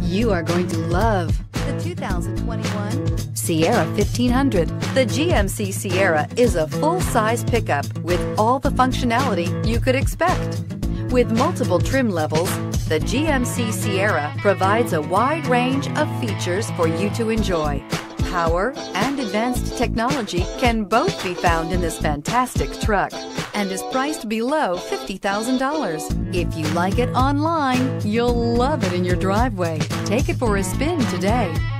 You are going to love the 2021 Sierra 1500. The GMC Sierra is a full-size pickup with all the functionality you could expect. With multiple trim levels, the GMC Sierra provides a wide range of features for you to enjoy. Power and advanced technology can both be found in this fantastic truck and is priced below $50,000. If you like it online, you'll love it in your driveway. Take it for a spin today.